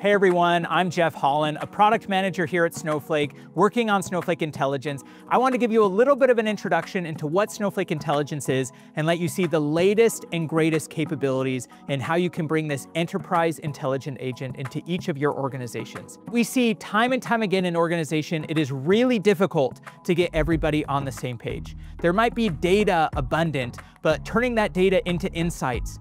Hey everyone, I'm Jeff Holland, a product manager here at Snowflake, working on Snowflake Intelligence. I want to give you a little bit of an introduction into what Snowflake Intelligence is and let you see the latest and greatest capabilities and how you can bring this enterprise intelligent agent into each of your organizations. We see time and time again in organization, it is really difficult to get everybody on the same page. There might be data abundant, but turning that data into insights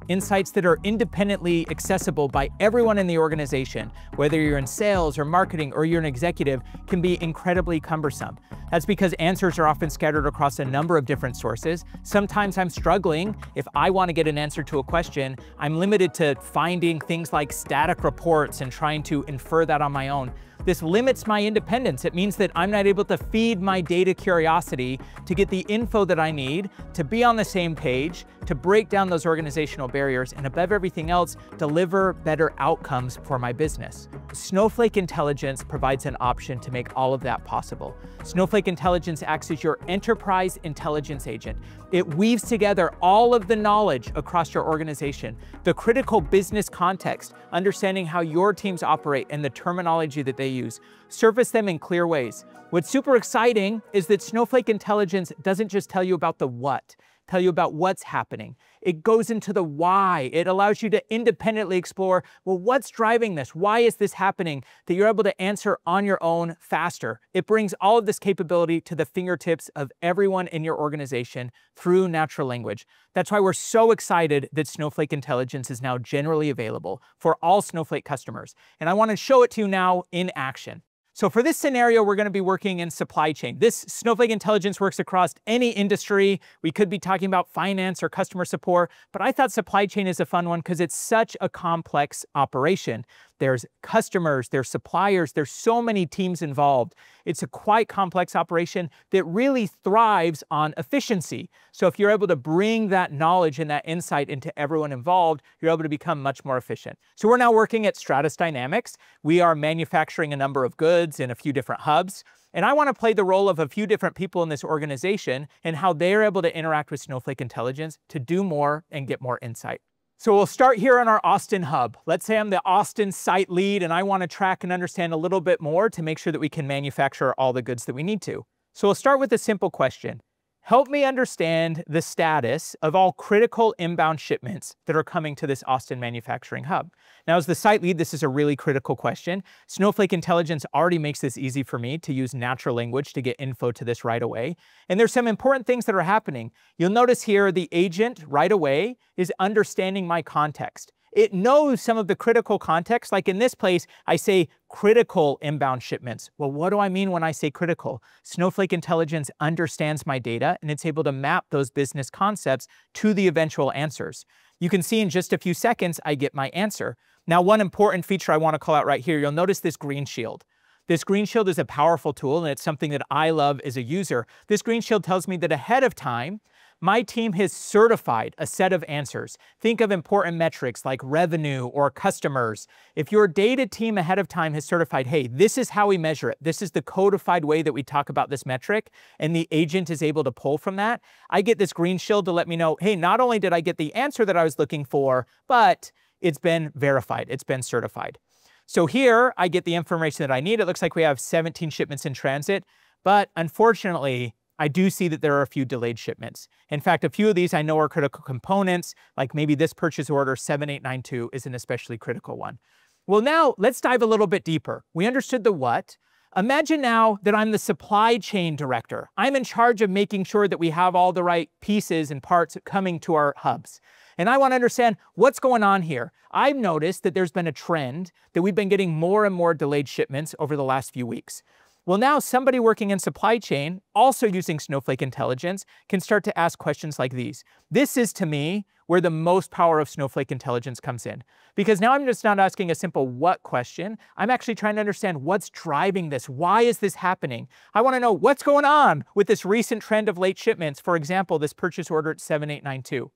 that are independently accessible by everyone in the organization, whether you're in sales or marketing or you're an executive, can be incredibly cumbersome. That's because answers are often scattered across a number of different sources. Sometimes I'm struggling. If I want to get an answer to a question, I'm limited to finding things like static reports and trying to infer that on my own. This limits my independence. It means that I'm not able to feed my data curiosity to get the info that I need, to be on the same page, to break down those organizational barriers, and above everything else, deliver better outcomes for my business. Snowflake Intelligence provides an option to make all of that possible. Snowflake Intelligence acts as your enterprise intelligence agent. It weaves together all of the knowledge across your organization, the critical business context, understanding how your teams operate and the terminology that they use, surface them in clear ways. What's super exciting is that Snowflake Intelligence doesn't just tell you about the what, tell you about what's happening. It goes into the why. It allows you to independently explore, well, what's driving this? Why is this happening? That you're able to answer on your own faster. It brings all of this capability to the fingertips of everyone in your organization through natural language. That's why we're so excited that Snowflake Intelligence is now generally available for all Snowflake customers. And I want to show it to you now in action. So for this scenario, we're going to be working in supply chain. This Snowflake Intelligence works across any industry. We could be talking about finance or customer support, but I thought supply chain is a fun one because it's such a complex operation. There's customers, there's suppliers, there's so many teams involved. It's a quite complex operation that really thrives on efficiency. So if you're able to bring that knowledge and that insight into everyone involved, you're able to become much more efficient. So we're now working at Stratus Dynamics. We are manufacturing a number of goods in a few different hubs. And I want to play the role of a few different people in this organization and how they're able to interact with Snowflake Intelligence to do more and get more insight. So we'll start here on our Austin hub. Let's say I'm the Austin site lead and I want to track and understand a little bit more to make sure that we can manufacture all the goods that we need to. So we'll start with a simple question. Help me understand the status of all critical inbound shipments that are coming to this Austin manufacturing hub. Now, as the site lead, this is a really critical question. Snowflake Intelligence already makes this easy for me to use natural language to get info to this right away. And there's some important things that are happening. You'll notice here the agent right away is understanding my context. It knows some of the critical context. Like in this place, I say critical inbound shipments. Well, what do I mean when I say critical? Snowflake Intelligence understands my data and it's able to map those business concepts to the eventual answers. You can see in just a few seconds, I get my answer. Now, one important feature I want to call out right here, you'll notice this green shield. This green shield is a powerful tool and it's something that I love as a user. This green shield tells me that ahead of time, my team has certified a set of answers. Think of important metrics like revenue or customers. If your data team ahead of time has certified, hey, this is how we measure it. This is the codified way that we talk about this metric, and the agent is able to pull from that, I get this green shield to let me know, hey, not only did I get the answer that I was looking for, but it's been verified, it's been certified. So here I get the information that I need. It looks like we have 17 shipments in transit, but unfortunately, I do see that there are a few delayed shipments. In fact, a few of these I know are critical components, like maybe this purchase order 7892 is an especially critical one. Well, now let's dive a little bit deeper. We understood the what. Imagine now that I'm the supply chain director. I'm in charge of making sure that we have all the right pieces and parts coming to our hubs. And I want to understand what's going on here. I've noticed that there's been a trend that we've been getting more and more delayed shipments over the last few weeks. Well, now somebody working in supply chain, also using Snowflake Intelligence, can start to ask questions like these. This is, to me, where the most power of Snowflake Intelligence comes in. Because now I'm just not asking a simple what question. I'm actually trying to understand what's driving this. Why is this happening? I want to know what's going on with this recent trend of late shipments. For example, this purchase order at 7892.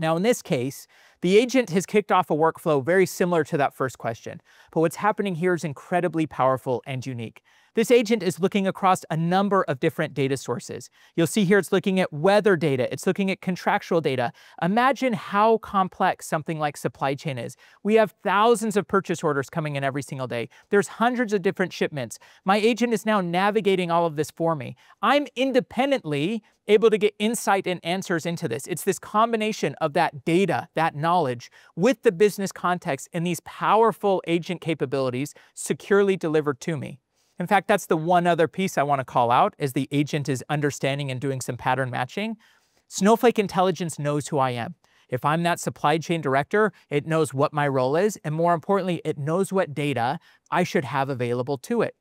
Now, in this case, the agent has kicked off a workflow very similar to that first question. But what's happening here is incredibly powerful and unique. This agent is looking across a number of different data sources. You'll see here it's looking at weather data. It's looking at contractual data. Imagine how complex something like supply chain is. We have thousands of purchase orders coming in every single day. There's hundreds of different shipments. My agent is now navigating all of this for me. I'm independently able to get insight and answers into this. It's this combination of that data, that knowledge, with the business context and these powerful agent capabilities securely delivered to me. In fact, that's the one other piece I want to call out as the agent is understanding and doing some pattern matching. Snowflake Intelligence knows who I am. If I'm that supply chain director, it knows what my role is, and more importantly, it knows what data I should have available to it.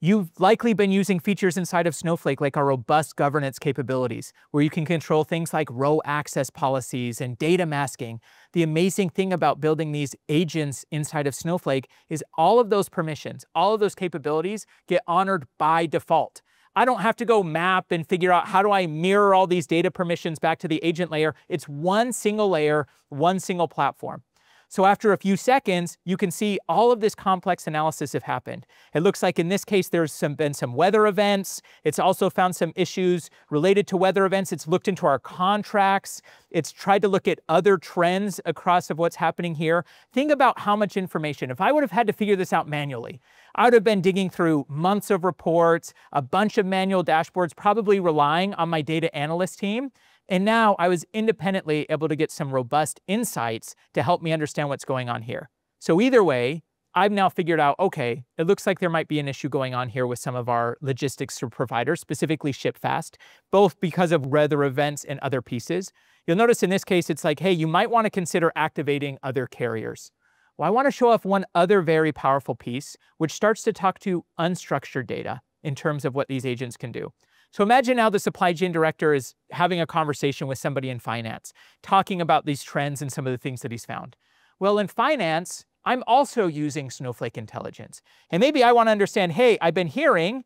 You've likely been using features inside of Snowflake like our robust governance capabilities, where you can control things like row access policies and data masking. The amazing thing about building these agents inside of Snowflake is all of those permissions, all of those capabilities get honored by default. I don't have to go map and figure out how do I mirror all these data permissions back to the agent layer. It's one single layer, one single platform. So after a few seconds, you can see all of this complex analysis have happened. It looks like in this case, there's been some weather events. It's also found some issues related to weather events. It's looked into our contracts. It's tried to look at other trends across of what's happening here. Think about how much information. If I would have had to figure this out manually, I would have been digging through months of reports, a bunch of manual dashboards, probably relying on my data analyst team. And now I was independently able to get some robust insights to help me understand what's going on here. So either way, I've now figured out, okay, it looks like there might be an issue going on here with some of our logistics providers, specifically ShipFast, both because of weather events and other pieces. You'll notice in this case, it's like, hey, you might want to consider activating other carriers. Well, I want to show off one other very powerful piece, which starts to talk to unstructured data in terms of what these agents can do. So imagine now the supply chain director is having a conversation with somebody in finance, talking about these trends and some of the things that he's found. Well, in finance, I'm also using Snowflake Intelligence. And maybe I want to understand, hey, I've been hearing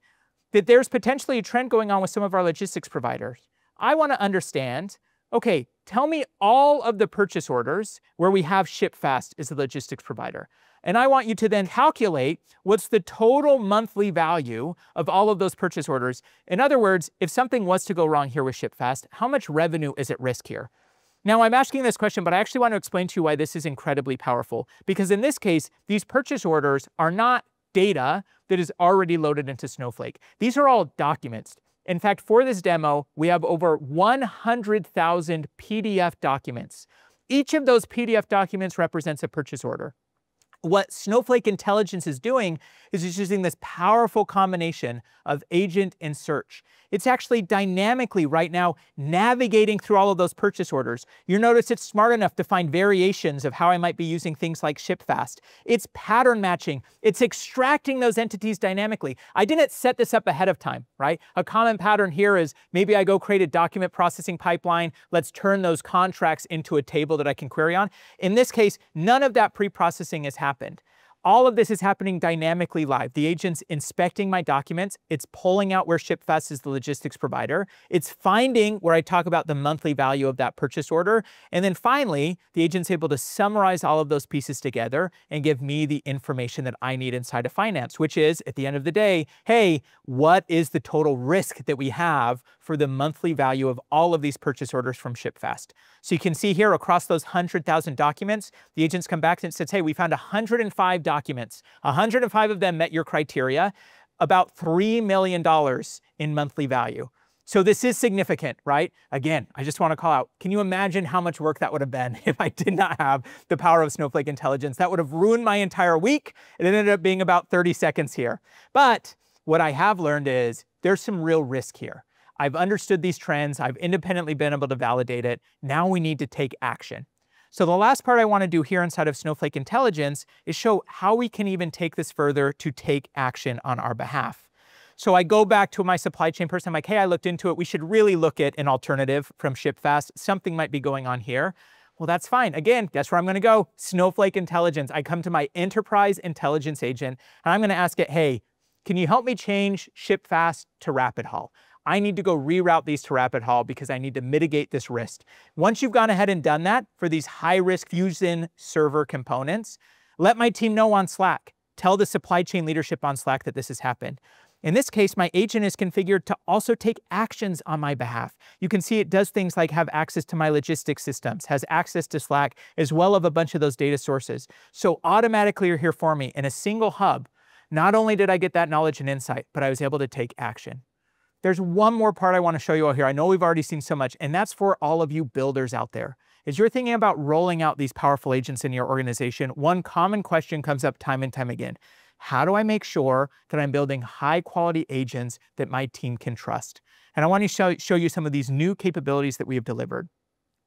that there's potentially a trend going on with some of our logistics providers. I want to understand, okay, tell me all of the purchase orders where we have ShipFast as the logistics provider. And I want you to then calculate what's the total monthly value of all of those purchase orders. In other words, if something was to go wrong here with ShipFast, how much revenue is at risk here? Now, I'm asking this question, but I actually want to explain to you why this is incredibly powerful. Because in this case, these purchase orders are not data that is already loaded into Snowflake. These are all documents. In fact, for this demo, we have over 100,000 PDF documents. Each of those PDF documents represents a purchase order. What Snowflake Intelligence is doing is it's using this powerful combination of agent and search. It's actually dynamically right now navigating through all of those purchase orders. You'll notice it's smart enough to find variations of how I might be using things like ShipFast. It's pattern matching. It's extracting those entities dynamically. I didn't set this up ahead of time, right? A common pattern here is maybe I go create a document processing pipeline. Let's turn those contracts into a table that I can query on. In this case, none of that pre-processing is happened. All of this is happening dynamically live. The agent's inspecting my documents. It's pulling out where ShipFast is the logistics provider. It's finding where I talk about the monthly value of that purchase order. And then finally, the agent's able to summarize all of those pieces together and give me the information that I need inside of finance, which is at the end of the day, hey, what is the total risk that we have for the monthly value of all of these purchase orders from ShipFast? So you can see here across those 100,000 documents, the agents come back and says, hey, we found 105 documents. 105 of them met your criteria, about $3 million in monthly value. So this is significant, right? Again, I just want to call out, can you imagine how much work that would have been if I did not have the power of Snowflake Intelligence? That would have ruined my entire week. It ended up being about 30 seconds here. But what I have learned is there's some real risk here. I've understood these trends. I've independently been able to validate it. Now we need to take action. So the last part I want to do here inside of Snowflake Intelligence is show how we can even take this further to take action on our behalf. So I go back to my supply chain person. I'm like, hey, I looked into it. We should really look at an alternative from ShipFast. Something might be going on here. Well, that's fine. Again, guess where I'm going to go? Snowflake Intelligence. I come to my enterprise intelligence agent, and I'm going to ask it, hey, can you help me change ShipFast to RapidHaul? I need to go reroute these to RapidHaul because I need to mitigate this risk. Once you've gone ahead and done that for these high-risk Fusion server components, let my team know on Slack. Tell the supply chain leadership on Slack that this has happened. In this case, my agent is configured to also take actions on my behalf. You can see it does things like have access to my logistics systems, has access to Slack, as well as a bunch of those data sources. So automatically you're here for me in a single hub. Not only did I get that knowledge and insight, but I was able to take action. There's one more part I want to show you all here. I know we've already seen so much, and that's for all of you builders out there. As you're thinking about rolling out these powerful agents in your organization, one common question comes up time and time again. How do I make sure that I'm building high quality agents that my team can trust? And I want to show you some of these new capabilities that we have delivered.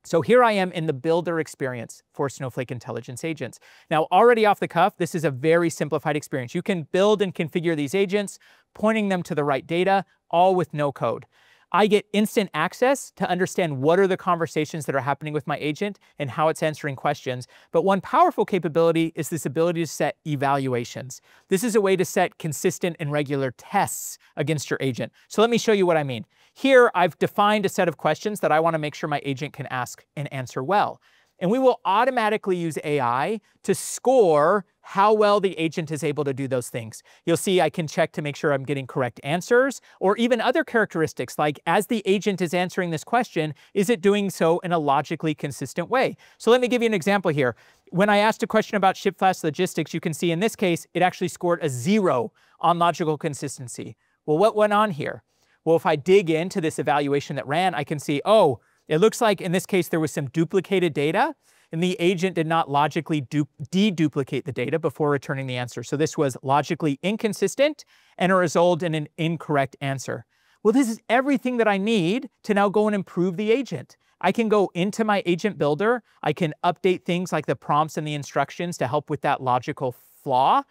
So here I am in the builder experience for Snowflake Intelligence agents. Now, already off the cuff, this is a very simplified experience. You can build and configure these agents, pointing them to the right data, all with no code. I get instant access to understand what are the conversations that are happening with my agent and how it's answering questions. But one powerful capability is this ability to set evaluations. This is a way to set consistent and regular tests against your agent. So let me show you what I mean. Here, I've defined a set of questions that I want to make sure my agent can ask and answer well. And we will automatically use AI to score how well the agent is able to do those things. You'll see I can check to make sure I'm getting correct answers, or even other characteristics like, as the agent is answering this question, is it doing so in a logically consistent way? So let me give you an example here. When I asked a question about ShipFast logistics, you can see in this case, it actually scored a 0 on logical consistency. Well, what went on here? Well, if I dig into this evaluation that ran, I can see, oh, it looks like in this case there was some duplicated data, and the agent did not logically deduplicate the data before returning the answer. So this was logically inconsistent and it resulted in an incorrect answer. Well, this is everything that I need to now go and improve the agent. I can go into my agent builder. I can update things like the prompts and the instructions to help with that logical flaw,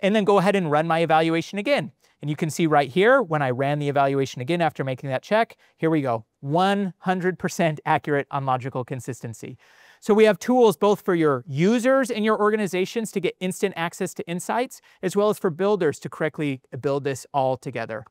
and then go ahead and run my evaluation again. And you can see right here, when I ran the evaluation again after making that check, here we go, 100% accurate on logical consistency. So we have tools both for your users and your organizations to get instant access to insights, as well as for builders to correctly build this all together.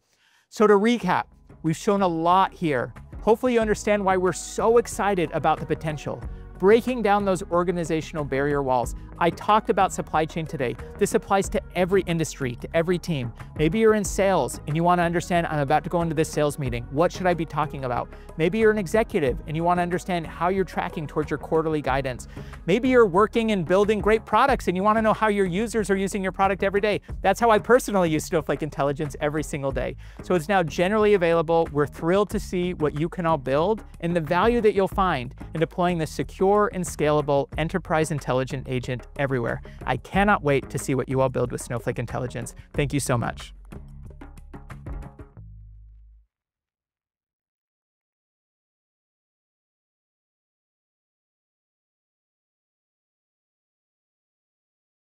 So to recap, we've shown a lot here. Hopefully you understand why we're so excited about the potential. Breaking down those organizational barrier walls. I talked about supply chain today. This applies to every industry, to every team. Maybe you're in sales and you want to understand, I'm about to go into this sales meeting. What should I be talking about? Maybe you're an executive and you want to understand how you're tracking towards your quarterly guidance. Maybe you're working and building great products and you want to know how your users are using your product every day. That's how I personally use Snowflake Intelligence every single day. So it's now generally available. We're thrilled to see what you can all build and the value that you'll find in deploying this secure and scalable enterprise intelligent agent everywhere. I cannot wait to see what you all build with Snowflake Intelligence. Thank you so much.